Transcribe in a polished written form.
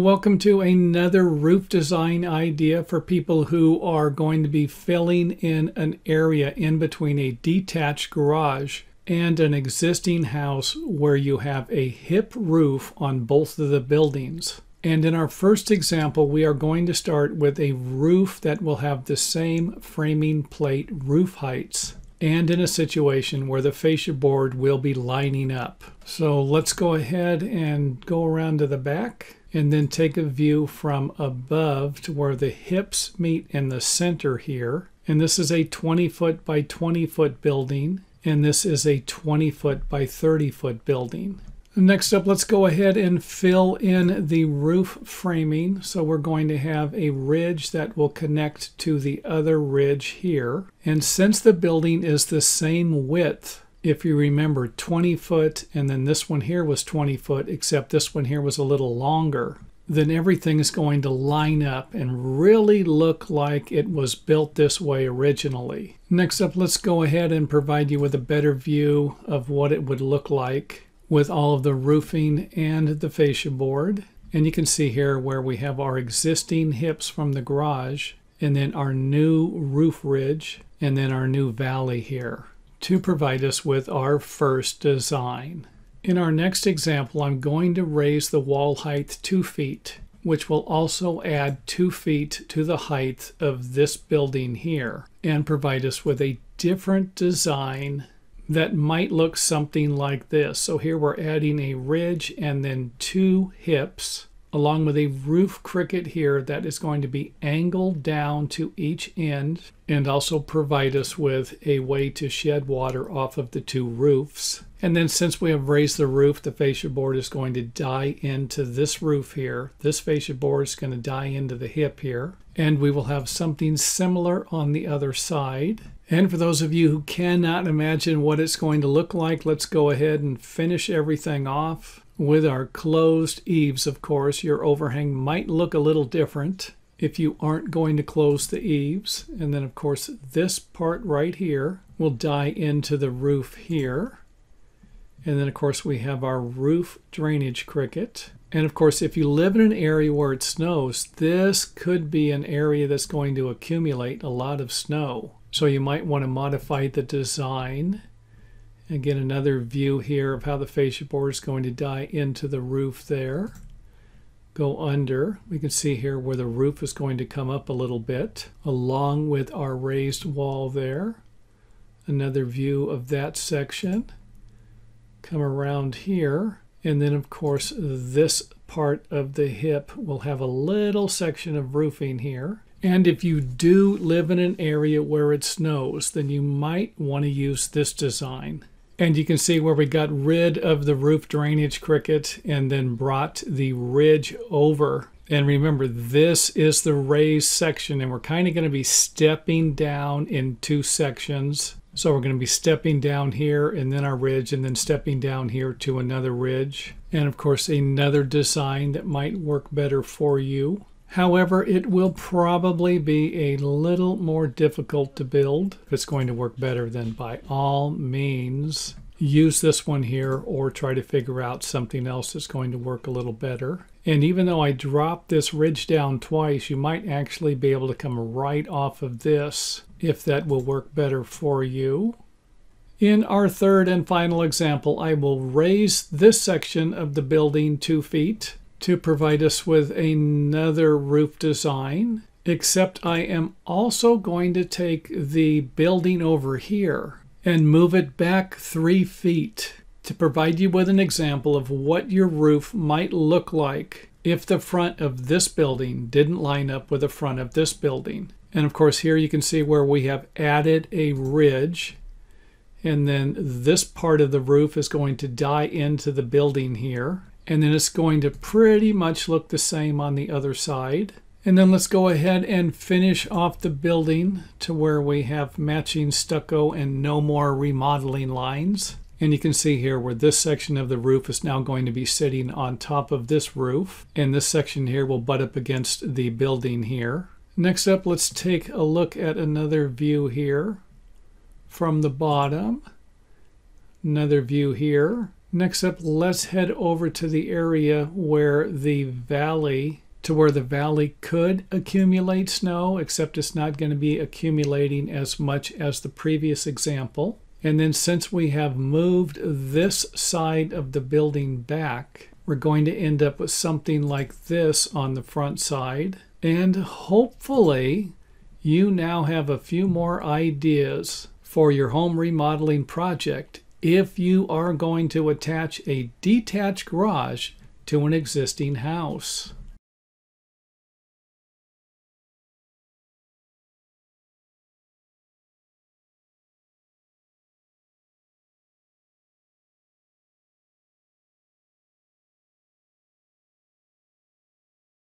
Welcome to another roof design idea for people who are going to be filling in an area in between a detached garage and an existing house where you have a hip roof on both of the buildings. And in our first example, we are going to start with a roof that will have the same framing plate roof heights, and in a situation where the fascia board will be lining up. So let's go ahead and go around to the back and then take a view from above to where the hips meet in the center here. And this is a 20-foot by 20-foot building, and this is a 20-foot by 30-foot building. Next up, let's go ahead and fill in the roof framing. So we're going to have a ridge that will connect to the other ridge here. And since the building is the same width, if you remember 20 foot, and then this one here was 20 foot, except this one here was a little longer, then everything is going to line up and really look like it was built this way originally. Next up, let's go ahead and provide you with a better view of what it would look like with all of the roofing and the fascia board. And you can see here where we have our existing hips from the garage, and then our new roof ridge, and then our new valley here to provide us with our first design. In our next example, I'm going to raise the wall height 2 feet, which will also add 2 feet to the height of this building here and provide us with a different design that might look something like this. So here we're adding a ridge and then 2 hips along with a roof cricket here that is going to be angled down to each end and also provide us with a way to shed water off of the 2 roofs. And then since we have raised the roof, the fascia board is going to die into this roof here. This fascia board is going to die into the hip here. And we will have something similar on the other side. And for those of you who cannot imagine what it's going to look like, let's go ahead and finish everything off with our closed eaves. Of course, your overhang might look a little different if you aren't going to close the eaves. And then, of course, this part right here will die into the roof here. And then, of course, we have our roof drainage cricket. And of course, if you live in an area where it snows, this could be an area that's going to accumulate a lot of snow. So you might want to modify the design. Again, another view here of how the fascia board is going to die into the roof there. Go under. We can see here where the roof is going to come up a little bit, along with our raised wall there. Another view of that section. Come around here. And then, of course, this part of the hip will have a little section of roofing here. And if you do live in an area where it snows, then you might want to use this design. And you can see where we got rid of the roof drainage cricket and then brought the ridge over. And remember, this is the raised section, and we're kind of going to be stepping down in 2 sections. So we're going to be stepping down here and then our ridge, and then stepping down here to another ridge. And of course, another design that might work better for you. However, it will probably be a little more difficult to build. If it's going to work better, then by all means, use this one here or try to figure out something else that's going to work a little better. And even though I dropped this ridge down twice, you might actually be able to come right off of this if that will work better for you. In our third and final example, I will raise this section of the building 2 feet to provide us with another roof design, except I am also going to take the building over here and move it back 3 feet to provide you with an example of what your roof might look like if the front of this building didn't line up with the front of this building. And of course, here you can see where we have added a ridge, and then this part of the roof is going to die into the building here. And then it's going to pretty much look the same on the other side. And then let's go ahead and finish off the building to where we have matching stucco and no more remodeling lines. And you can see here where this section of the roof is now going to be sitting on top of this roof. And this section here will butt up against the building here. Next up, let's take a look at another view here from the bottom. Another view here. Next up, let's head over to the area where the valley could accumulate snow, except it's not going to be accumulating as much as the previous example. And then since we have moved this side of the building back, we're going to end up with something like this on the front side. And hopefully you now have a few more ideas for your home remodeling project if you are going to attach a detached garage to an existing house.